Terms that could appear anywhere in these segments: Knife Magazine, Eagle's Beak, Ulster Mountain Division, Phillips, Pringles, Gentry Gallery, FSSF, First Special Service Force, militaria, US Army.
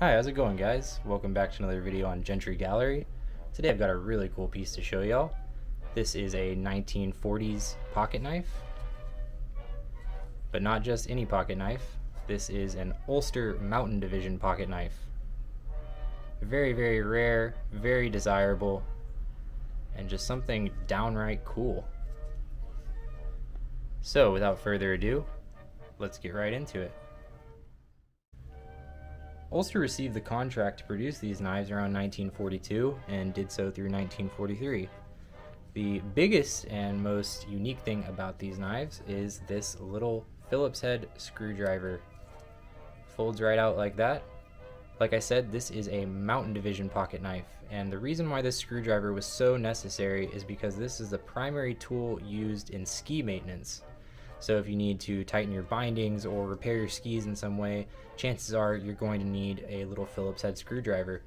Hi, how's it going guys? Welcome back to another video on Gentry Gallery. Today I've got a really cool piece to show y'all. This is a 1940s pocket knife, but not just any pocket knife. This is an Ulster Mountain Division pocket knife. Very, very rare, very desirable, and just something downright cool. So without further ado, let's get right into it. Ulster received the contract to produce these knives around 1942 and did so through 1943. The biggest and most unique thing about these knives is this little Phillips head screwdriver. Folds right out like that. Like I said, this is a Mountain Division pocket knife, and the reason why this screwdriver was so necessary is because this is the primary tool used in ski maintenance. So if you need to tighten your bindings or repair your skis in some way, chances are you're going to need a little Phillips head screwdriver.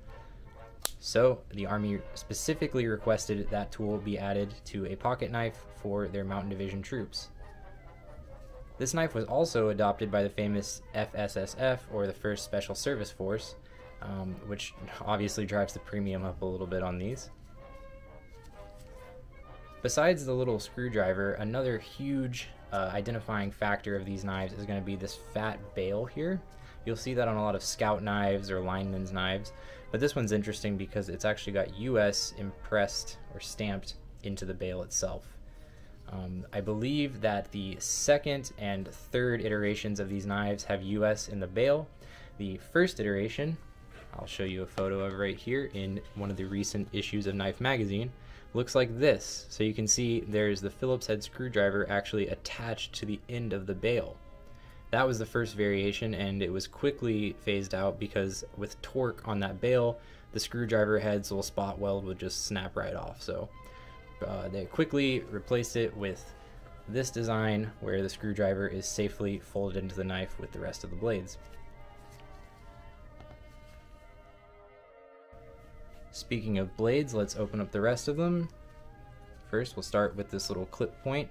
So the Army specifically requested that tool be added to a pocket knife for their Mountain Division troops. This knife was also adopted by the famous FSSF, or the First Special Service Force, which obviously drives the premium up a little bit on these. Besides the little screwdriver, another huge identifying factor of these knives is going to be this fat bail here. You'll see that on a lot of scout knives or lineman's knives, but this one's interesting because it's actually got US impressed or stamped into the bail itself. I believe that the second and third iterations of these knives have US in the bail. The first iteration, I'll show you a photo of right here in one of the recent issues of Knife Magazine, looks like this. So you can see there's the Phillips head screwdriver actually attached to the end of the bail. That was the first variation, and it was quickly phased out because with torque on that bail, the screwdriver head's little spot weld would just snap right off. So they quickly replaced it with this design where the screwdriver is safely folded into the knife with the rest of the blades. Speaking of blades, let's open up the rest of them. First, we'll start with this little clip point.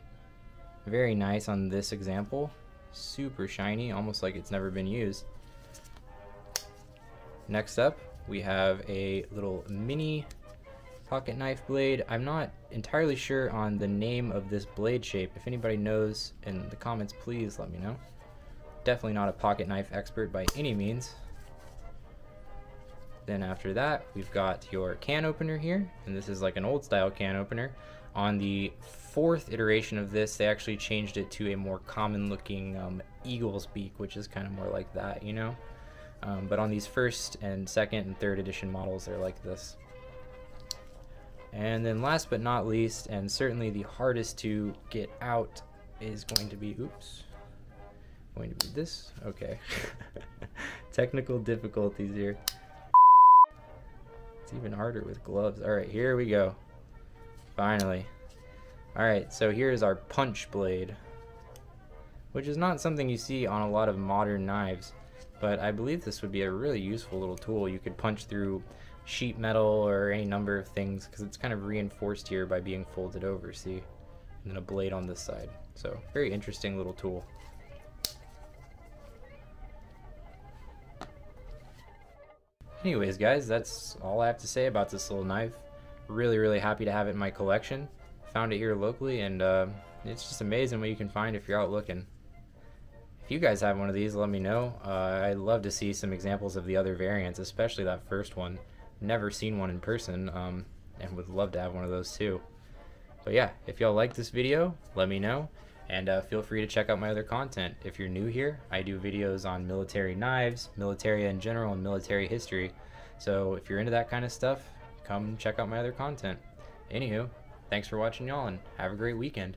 Very nice on this example. Super shiny, almost like it's never been used. Next up, we have a little mini pocket knife blade. I'm not entirely sure on the name of this blade shape. If anybody knows in the comments, please let me know. Definitely not a pocket knife expert by any means. Then after that, we've got your can opener here, and this is like an old style can opener. On the fourth iteration of this, they actually changed it to a more common looking Eagle's Beak, which is kind of more like that, you know? But on these first and second and third edition models, they're like this. And then last but not least, and certainly the hardest to get out, is going to be, oops, going to be this, okay. Technical difficulties here. It's even harder with gloves. All right, here we go. Finally. All right, so here's our punch blade, which is not something you see on a lot of modern knives, but I believe this would be a really useful little tool. You could punch through sheet metal or any number of things because it's kind of reinforced here by being folded over, see? And then a blade on this side. So very interesting little tool. Anyways guys, that's all I have to say about this little knife. Really, really happy to have it in my collection. Found it here locally, and it's just amazing what you can find if you're out looking. If you guys have one of these, let me know. I'd love to see some examples of the other variants, especially that first one. Never seen one in person, and would love to have one of those too. But yeah, if y'all like this video, let me know, and feel free to check out my other content. If you're new here, I do videos on military knives, militaria in general, and military history. So if you're into that kind of stuff, come check out my other content. Anywho, thanks for watching y'all, and have a great weekend.